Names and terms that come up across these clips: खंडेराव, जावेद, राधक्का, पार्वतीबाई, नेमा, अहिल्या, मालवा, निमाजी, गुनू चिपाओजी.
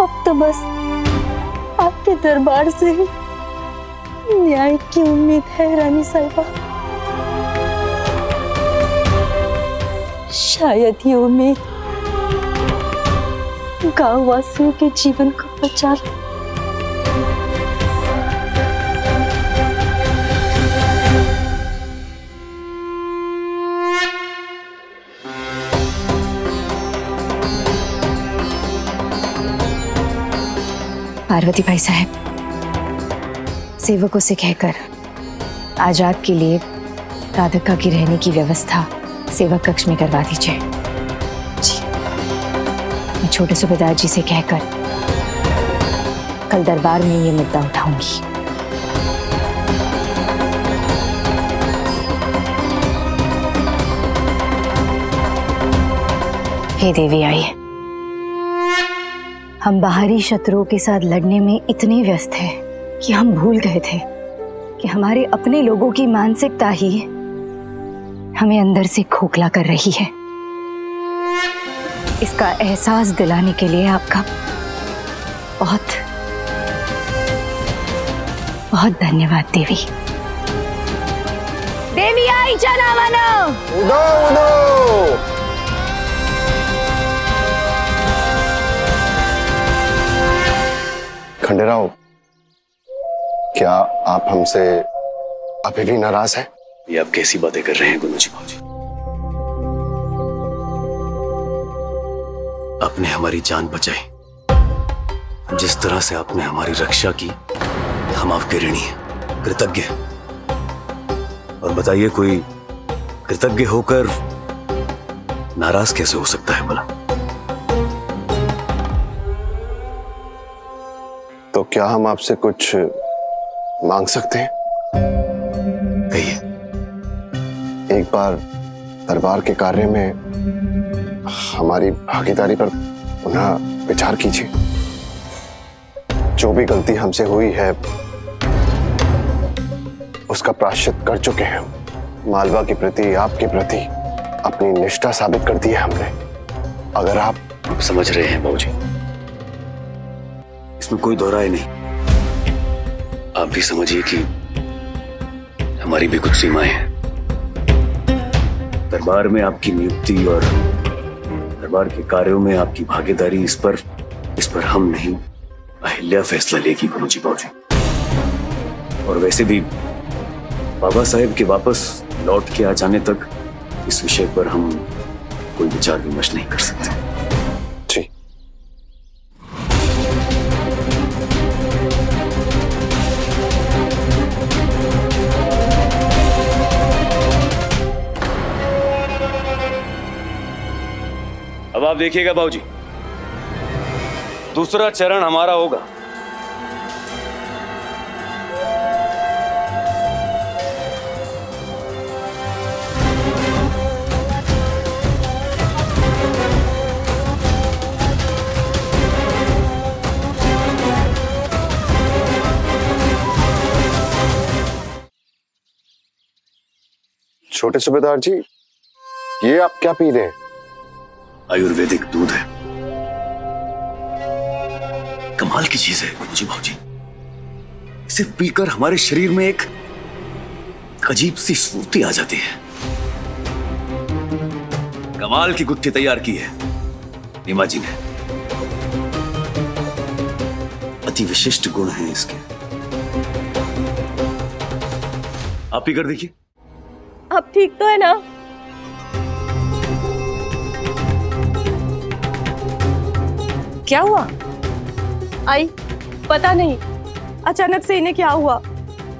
अब तो बस आपके दरबार से न्याय की उम्मीद है रानी साहिबा। शायद ये उम्मीद गाँव वासियों के जीवन को बचा ले। पार्वतीबाई साहब, सेवकों से कहकर आज रात के लिए राधक्का की रहने की व्यवस्था सेवक कक्ष में करवा दीजिए। जी, मैं छोटे सूबेदार जी से कहकर कल दरबार में ये मुद्दा उठाऊंगी। हे देवी आई, हम बाहरी शत्रुओं के साथ लड़ने में इतने व्यस्त हैं कि हम भूल गए थे कि हमारे अपने लोगों की मानसिकता ही हमें अंदर से खोखला कर रही है। इसका एहसास दिलाने के लिए आपका बहुत बहुत धन्यवाद देवी। देवी आई जनावनो उदो उदो। खंडेराव, क्या आप हमसे अभी भी नाराज हैं? ये आप कैसी बातें कर रहे हैं गुनू चिपाओजी? आपने हमारी जान बचाई, जिस तरह से आपने हमारी रक्षा की, हम आपके ऋणी हैं, कृतज्ञ हैं। और बताइए, कोई कृतज्ञ होकर नाराज कैसे हो सकता है भला? तो क्या हम आपसे कुछ मांग सकते हैं? कहिए। एक बार दरबार के कार्य में हमारी भागीदारी पर पुनः विचार कीजिए। जो भी गलती हमसे हुई है उसका प्रायश्चित कर चुके हैं। मालवा के प्रति, आपके प्रति अपनी निष्ठा साबित कर दी है हमने। अगर आप समझ रहे हैं बाबूजी, इसमें कोई दोहराए नहीं। आप भी समझिए कि हमारी भी कुछ सीमाएं हैं। दरबार में आपकी नियुक्ति और दरबार के कार्यों में आपकी भागीदारी, इस पर हम नहीं, अहिल्या फैसला लेगी गुनू चिपाओजी। और वैसे भी बाबा साहेब के वापस लौट के आ जाने तक इस विषय पर हम कोई विचार विमर्श नहीं कर सकते। अब आप देखिएगा बाबूजी, दूसरा चरण हमारा होगा। छोटे सूबेदार जी, ये आप क्या पी रहे हैं? आयुर्वेदिक दूध है। कमाल की चीज है गुनू चिपाओजी। इसे पीकर हमारे शरीर में एक अजीब सी स्फूर्ति आ जाती है। कमाल की गुट्ठी तैयार की है निमाजी ने। अति विशिष्ट गुण है इसके। आप पीकर देखिए। आप ठीक तो है ना? क्या हुआ आई? पता नहीं अचानक से इन्हें क्या हुआ।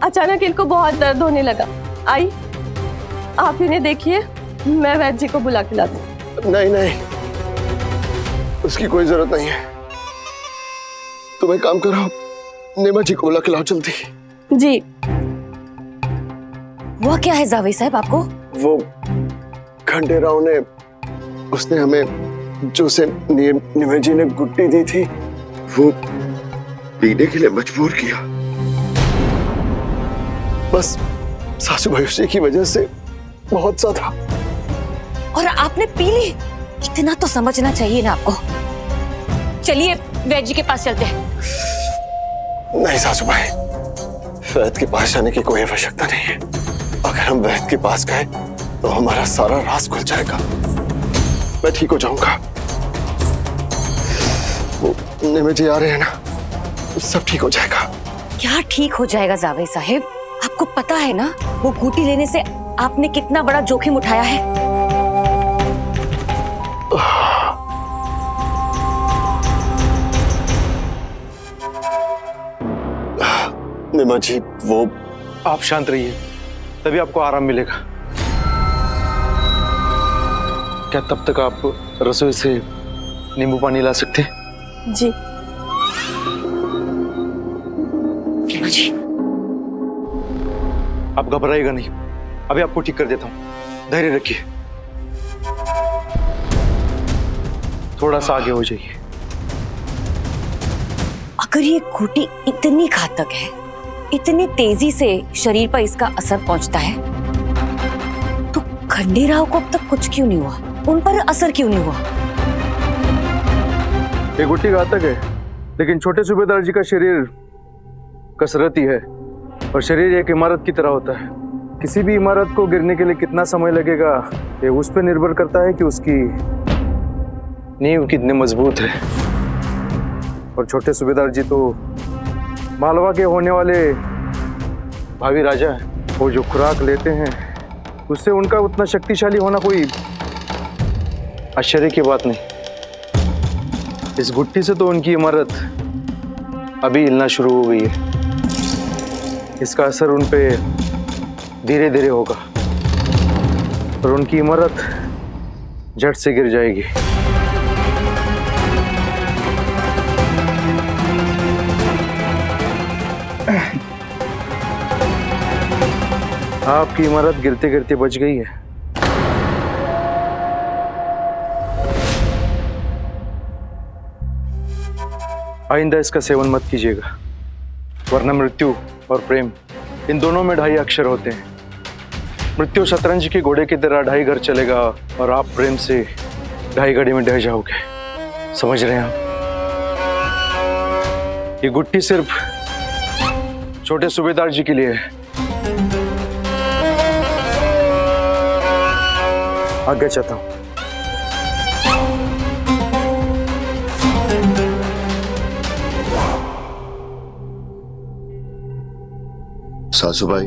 अचानक इनको बहुत दर्द होने लगा। आई, आप इन्हें देखिए, मैं वैद्य जी को बुला के ला दूं। नहीं नहीं, उसकी कोई जरूरत नहीं है। तुम एक काम करो, नेमा जी को बुला के लाओ जल्दी। जी। वह क्या है जावेद साहब आपको? वो खंडेराव ने, उसने हमें जो से निमाजी ने गुट्टी दी थी वो पीने के लिए मजबूर किया। बस सासू भैया की वजह से बहुत सा था। और आपने पी ली? इतना तो समझना चाहिए ना आपको। चलिए वैद्य जी के पास चलते हैं। नहीं सासूबाई, वैद्य के पास जाने की कोई आवश्यकता नहीं है। अगर हम वैद्य के पास गए तो हमारा सारा राज खुल जाएगा। मैं ठीक हो जाऊंगा। वो नेमा जी आ रहे हैं ना, सब ठीक हो जाएगा। क्या ठीक हो जाएगा जावेद साहब? आपको पता है ना वो गोटी लेने से आपने कितना बड़ा जोखिम उठाया है। नेमा जी वो, आप शांत रहिए तभी आपको आराम मिलेगा। क्या तब तक आप रसोई से नींबू पानी ला सकते हैं? जी जी। आप घबराइएगा नहीं, अभी आपको ठीक कर देता हूं। धैर्य रखिए, थोड़ा सा आगे हो जाइए। अगर ये गोटी इतनी घातक है, इतनी तेजी से शरीर पर इसका असर पहुंचता है, तो खंडेराव को अब तक कुछ क्यों नहीं हुआ? उन पर असर क्यों नहीं हुआ? ये गोटी घातक है, लेकिन छोटे सूबेदार जी का शरीर कसरती है और शरीर एक इमारत की तरह होता है। किसी भी इमारत को गिरने के लिए कितना समय लगेगा ये उस पर निर्भर करता है कि उसकी नींव कितनी मजबूत है। और छोटे सूबेदार जी तो मालवा के होने वाले भावी राजा हैं। वो जो खुराक लेते हैं उससे उनका उतना शक्तिशाली होना कोई आश्चर्य की बात नहीं। इस गुट्टी से तो उनकी इमारत अभी हिलना शुरू हो गई है। इसका असर उन पे धीरे धीरे होगा और उनकी इमारत झट से गिर जाएगी। आपकी इमारत गिरते गिरते बच गई है। आइंदा इसका सेवन मत कीजिएगा, वरना मृत्यु और प्रेम इन दोनों में 2.5 अक्षर होते हैं। मृत्यु शतरंज के घोड़े की तरह 2.5 घर चलेगा और आप प्रेम से 2.5 घड़ी में ढह जाओगे। समझ रहे हैं आप? ये गुट्टी सिर्फ छोटे सूबेदार जी के लिए है। आगे चलता हूं। सासूबाई,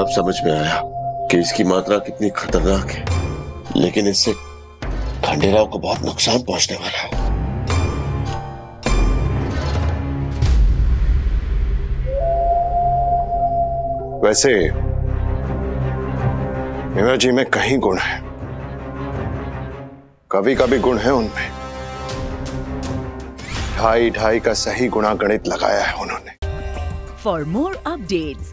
अब समझ में आया कि इसकी मात्रा कितनी खतरनाक है, लेकिन इससे खंडेराव को बहुत नुकसान पहुंचने वाला है। वैसे नेमा जी में कहीं गुण है, कभी कभी गुण है उनमें। 2.5 का सही गुणा गणित लगाया है उन्होंने। For more updates